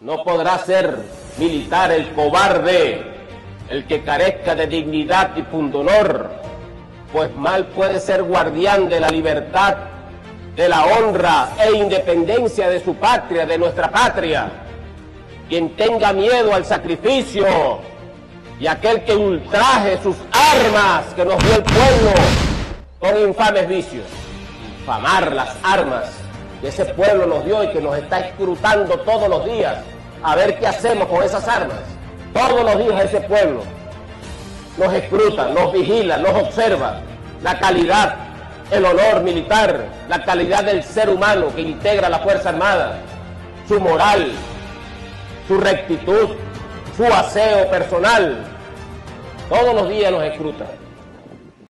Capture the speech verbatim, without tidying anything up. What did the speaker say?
No podrá ser militar el cobarde, el que carezca de dignidad y pundonor, pues mal puede ser guardián de la libertad, de la honra e independencia de su patria, de nuestra patria. Quien tenga miedo al sacrificio y aquel que ultraje sus armas que nos dio el pueblo con infames vicios. Infamar las armas que ese pueblo nos dio y que nos está escrutando todos los días a ver qué hacemos con esas armas. Todos los días ese pueblo nos escruta, nos vigila, nos observa la calidad, el honor militar, la calidad del ser humano que integra la Fuerza Armada, su moral, su rectitud, su aseo personal. Todos los días nos escruta.